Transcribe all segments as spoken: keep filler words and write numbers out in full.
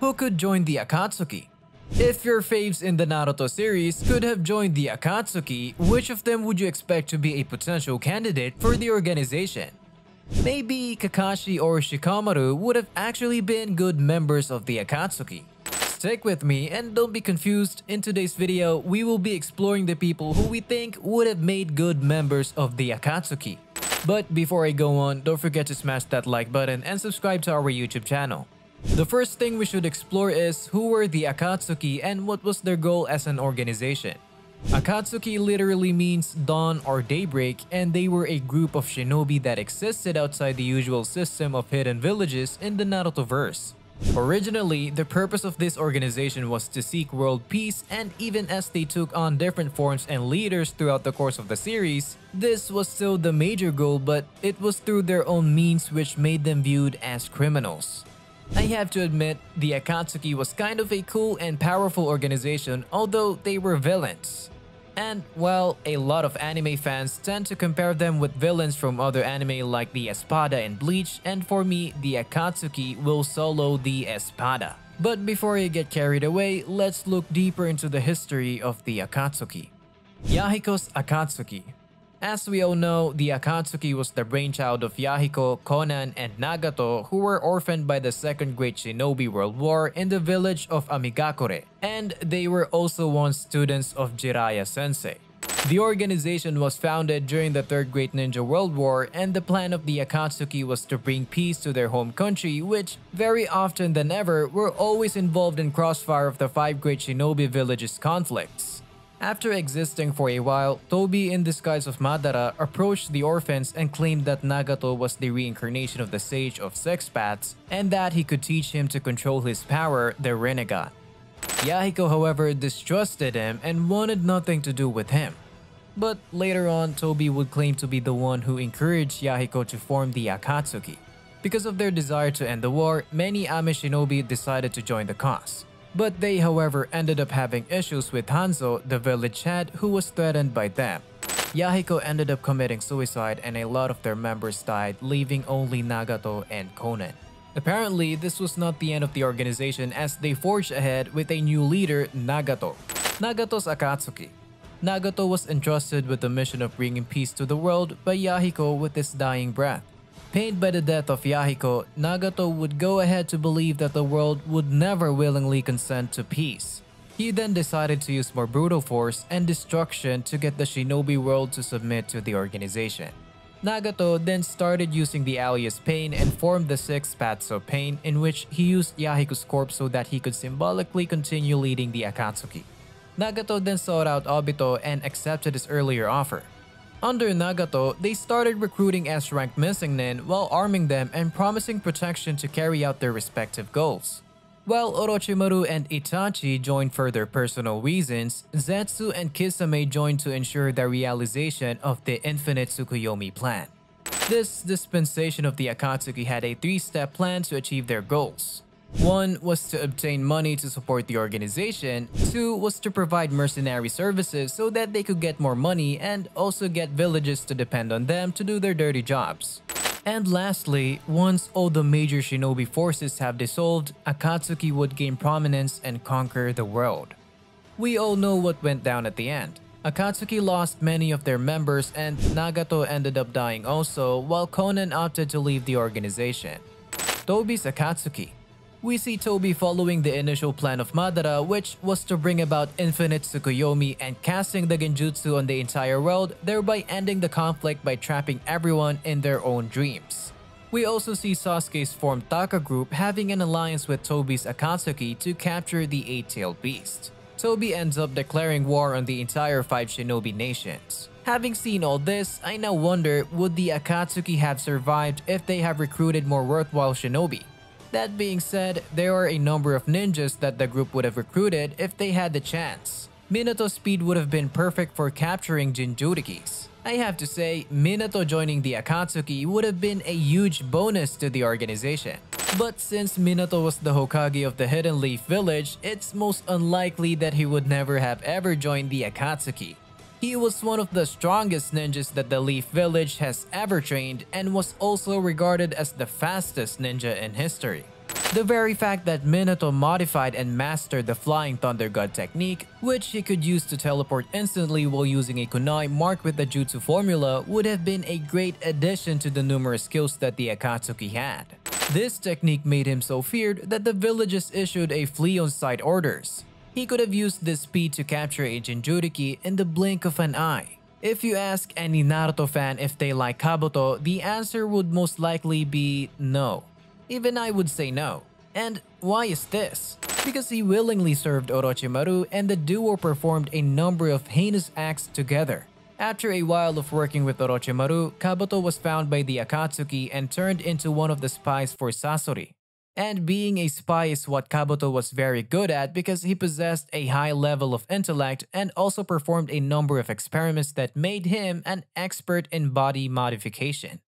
who could join the Akatsuki. If your faves in the Naruto series could have joined the Akatsuki, which of them would you expect to be a potential candidate for the organization? Maybe Kakashi or Shikamaru would have actually been good members of the Akatsuki. Stick with me and don't be confused, in today's video we will be exploring the people who we think would have made good members of the Akatsuki. But before I go on, don't forget to smash that like button and subscribe to our YouTube channel. The first thing we should explore is who were the Akatsuki and what was their goal as an organization. Akatsuki literally means dawn or daybreak, and they were a group of shinobi that existed outside the usual system of hidden villages in the Narutoverse. Originally, the purpose of this organization was to seek world peace, and even as they took on different forms and leaders throughout the course of the series, this was still the major goal, but it was through their own means which made them viewed as criminals. I have to admit, the Akatsuki was kind of a cool and powerful organization, although they were villains. And, well, a lot of anime fans tend to compare them with villains from other anime like the Espada and Bleach, and for me, the Akatsuki will solo the Espada. But before you get carried away, let's look deeper into the history of the Akatsuki. Yahiko's Akatsuki. As we all know, the Akatsuki was the brainchild of Yahiko, Konan, and Nagato, who were orphaned by the Second Great Shinobi World War in the village of Amegakure, and they were also once students of Jiraiya sensei. The organization was founded during the Third Great Ninja World War, and the plan of the Akatsuki was to bring peace to their home country, which, very often than ever, were always involved in crossfire of the Five Great Shinobi Villages conflicts. After existing for a while, Tobi, in disguise of Madara, approached the orphans and claimed that Nagato was the reincarnation of the Sage of Six Paths and that he could teach him to control his power, the Rinnegan. Yahiko, however, distrusted him and wanted nothing to do with him. But later on, Tobi would claim to be the one who encouraged Yahiko to form the Akatsuki. Because of their desire to end the war, many Ame shinobi decided to join the cause. But they, however, ended up having issues with Hanzo, the village head, who was threatened by them. Yahiko ended up committing suicide, and a lot of their members died, leaving only Nagato and Konan. Apparently, this was not the end of the organization, as they forged ahead with a new leader, Nagato. Nagato's Akatsuki. Nagato was entrusted with the mission of bringing peace to the world by Yahiko with his dying breath. Pained by the death of Yahiko, Nagato would go ahead to believe that the world would never willingly consent to peace. He then decided to use more brutal force and destruction to get the shinobi world to submit to the organization. Nagato then started using the alias Pain and formed the Six Paths of Pain, in which he used Yahiko's corpse so that he could symbolically continue leading the Akatsuki. Nagato then sought out Obito and accepted his earlier offer. Under Nagato, they started recruiting S rank missing nin while arming them and promising protection to carry out their respective goals. While Orochimaru and Itachi joined for their personal reasons, Zetsu and Kisame joined to ensure the realization of the Infinite Tsukuyomi plan. This dispensation of the Akatsuki had a three-step plan to achieve their goals. One was to obtain money to support the organization, two was to provide mercenary services so that they could get more money and also get villages to depend on them to do their dirty jobs. And lastly, once all the major shinobi forces have dissolved, Akatsuki would gain prominence and conquer the world. We all know what went down at the end. Akatsuki lost many of their members and Nagato ended up dying also, while Konan opted to leave the organization. Tobi's Akatsuki. We see Tobi following the initial plan of Madara, which was to bring about Infinite Tsukuyomi and casting the Genjutsu on the entire world, thereby ending the conflict by trapping everyone in their own dreams. We also see Sasuke's formed Taka group having an alliance with Tobi's Akatsuki to capture the eight-tailed beast. Tobi ends up declaring war on the entire five shinobi nations. Having seen all this, I now wonder, would the Akatsuki have survived if they have recruited more worthwhile shinobi? That being said, there are a number of ninjas that the group would have recruited if they had the chance. Minato's speed would have been perfect for capturing Jinchurikis. I have to say, Minato joining the Akatsuki would have been a huge bonus to the organization. But since Minato was the Hokage of the Hidden Leaf Village, it's most unlikely that he would never have ever joined the Akatsuki. He was one of the strongest ninjas that the Leaf Village has ever trained and was also regarded as the fastest ninja in history. The very fact that Minato modified and mastered the Flying Thunder God technique, which he could use to teleport instantly while using a kunai marked with the jutsu formula, would have been a great addition to the numerous skills that the Akatsuki had. This technique made him so feared that the villages issued a flee-on-sight orders. He could have used this speed to capture a Jinchuriki in the blink of an eye. If you ask any Naruto fan if they like Kabuto, the answer would most likely be no. Even I would say no. And why is this? Because he willingly served Orochimaru, and the duo performed a number of heinous acts together. After a while of working with Orochimaru, Kabuto was found by the Akatsuki and turned into one of the spies for Sasori. And being a spy is what Kabuto was very good at because he possessed a high level of intellect and also performed a number of experiments that made him an expert in body modification.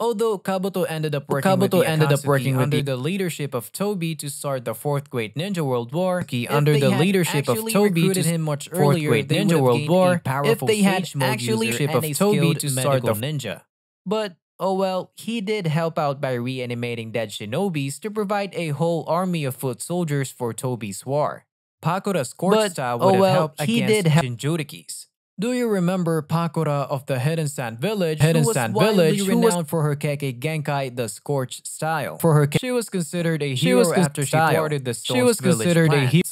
Although Kabuto ended up working Kabuto with the ended up working under with the, the leadership of Tobi to start the fourth Great Ninja World War, under the leadership of Tobi to him much earlier, Great Ninja World War, if they had actually recruited him Tobi to start the ninja. But oh well, he did help out by reanimating dead shinobis to provide a whole army of foot soldiers for Tobi's war. Pakura's Scorch Style would oh have well, helped against Jinchurikis. Do you remember Pakura of the Hidden Sand Village, Hidden who was Sand Village, who renowned was for her Kekkei Genkai, the Scorch Style? For her, she was considered a hero she after style. she thwarted the Scorch She was considered plans. a hero.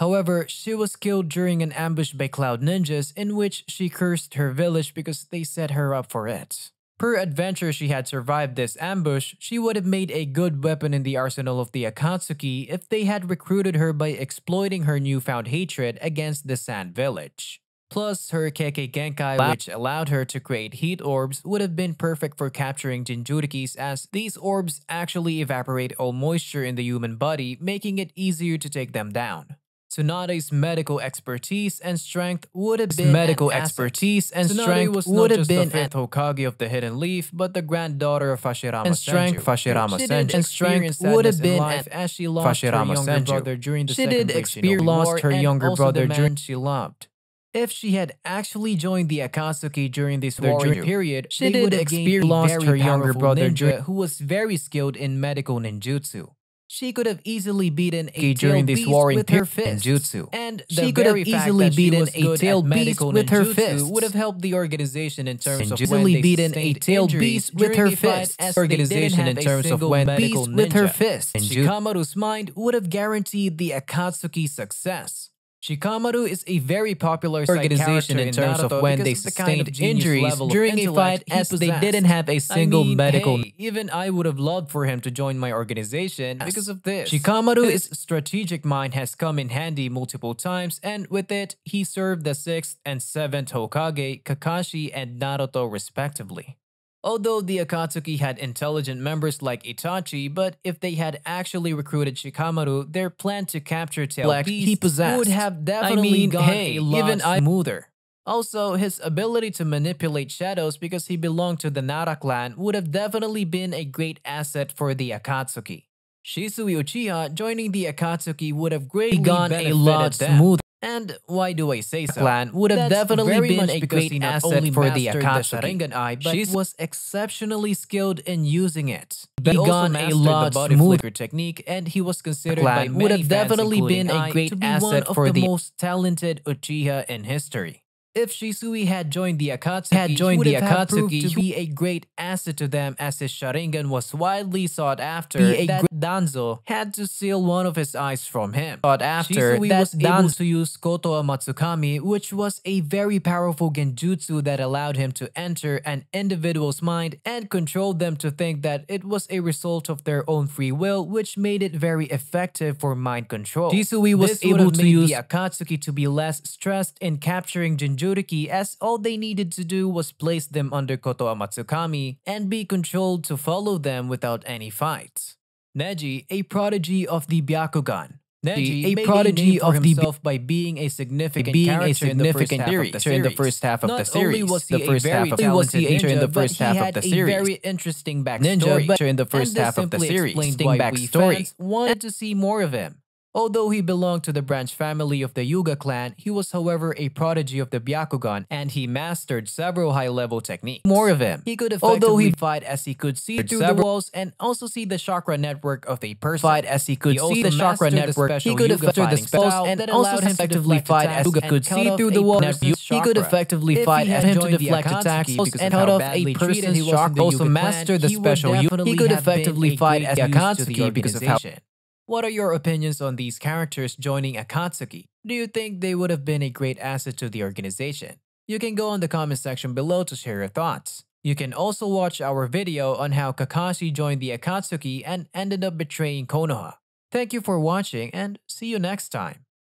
However, she was killed during an ambush by cloud ninjas in which she cursed her village because they set her up for it. Peradventure she had survived this ambush, she would have made a good weapon in the arsenal of the Akatsuki if they had recruited her by exploiting her newfound hatred against the Sand Village. Plus, her Kekkei Genkai, which allowed her to create heat orbs, would have been perfect for capturing Jinchurikis as these orbs actually evaporate all moisture in the human body, making it easier to take them down. Tsunade's medical expertise and strength would have been medical expertise and Tsunade strength was not just been the fifth Hokage of the Hidden Leaf, but the granddaughter of Hashirama and strength, Senju. Hashirama she did and strength would have been life as she lost Hashirama her younger Senju. brother during the she second did experience lost her younger brother the man she loved. If she had actually joined the Akatsuki during this warrior period, she did experience lost her younger brother ninja who was very skilled in medical ninjutsu. She could have easily beaten a during this warring with her fists, ninjutsu. and the she could very have easily fact that beaten she was a tail beast with her fists would have helped the organization in terms ninjutsu. of when they beaten a tail beast with her fists. Organization in terms of when medical ninja. with her fists. Shikamaru's mind would have guaranteed the Akatsuki's success. Shikamaru is a very popular organization in terms of when they sustained the kind of injuries during a fight as they didn't have a single I mean, medical. Hey, even I would have loved for him to join my organization yes. because of this. Shikamaru's strategic mind has come in handy multiple times, and with it, he served the sixth and seventh Hokage, Kakashi, and Naruto respectively. Although the Akatsuki had intelligent members like Itachi, but if they had actually recruited Shikamaru, their plan to capture Tail Black Beast he possessed. would have definitely I mean, gone hey, a lot even smoother. Also, his ability to manipulate shadows because he belonged to the Nara clan would have definitely been a great asset for the Akatsuki. Shisui Uchiha joining the Akatsuki would have greatly gone a lot smoother. And why do I say so? Clan would have That's definitely been a great asset for the Akatsuki. Sharingan eye, but she was exceptionally skilled in using it. He gone a lot the body flicker technique, and he was considered by many would have definitely been a great asset for the, the most talented Uchiha in history. If Shisui had joined the Akatsuki, had joined the Akatsuki, to be a great asset to them, as his Sharingan was widely sought after. That Danzo had to steal one of his eyes from him. Sought after, Shisui was able to use Kotoamatsukami, which was a very powerful genjutsu that allowed him to enter an individual's mind and control them to think that it was a result of their own free will, which made it very effective for mind control. Shisui was able to use the Akatsuki to be less stressed in capturing Jinjuriki, as all they needed to do was place them under Kotoamatsukami and be controlled to follow them without any fights. Neji, a prodigy of the Byakugan. Neji, a prodigy of himself the by being a significant being a significant character in the first half of the series. Not the first half of the series. Not only was he a very talented ninja, in the first half of the series. Very interesting backstory. Ninja, but in the first half of the series. Interesting backstory. Wanted to see more of him. Although he belonged to the branch family of the Yuga clan, he was however a prodigy of the Byakugan and he mastered several high-level techniques. More of him, he could effectively Although he fight as he could see through the walls and also see the chakra network of a person. Fight as he could he see the chakra network. He could effectively the spells and that allowed him to effectively fight as he could see through the walls. He could effectively fight as him to deflect attacks and cut off a person's chakra. Also mastered the special. He could effectively fight as Akatsuki because of how. What are your opinions on these characters joining Akatsuki? Do you think they would have been a great asset to the organization? You can go on the comment section below to share your thoughts. You can also watch our video on how Kakashi joined the Akatsuki and ended up betraying Konoha. Thank you for watching and see you next time.